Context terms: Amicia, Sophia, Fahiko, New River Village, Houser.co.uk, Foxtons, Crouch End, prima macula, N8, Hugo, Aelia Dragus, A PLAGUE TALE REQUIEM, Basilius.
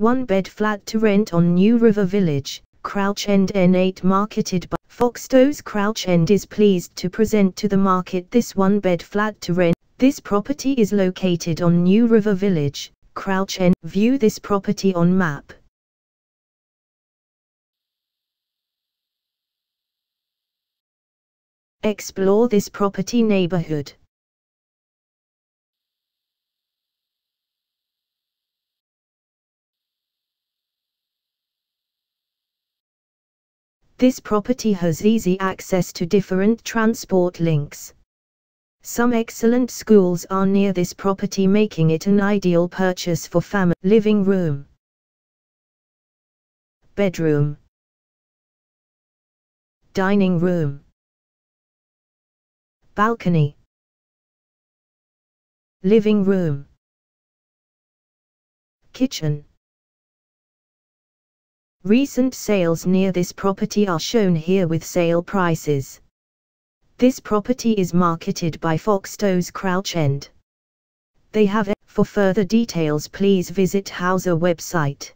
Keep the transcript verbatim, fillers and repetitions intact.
one-bed flat to rent on New River Village, Crouch End N eight, marketed by Foxtons. Crouch End is pleased to present to the market this one-bed flat to rent. This property is located on New River Village, Crouch End. View this property on map. Explore this property neighborhood. This property has easy access to different transport links. Some excellent schools are near this property, making it an ideal purchase for family. Living room, bedroom, dining room, balcony, living room, kitchen. Recent sales near this property are shown here with sale prices. This property is marketed by Foxtons Crouch End. They have it. For further details, please visit Houser website.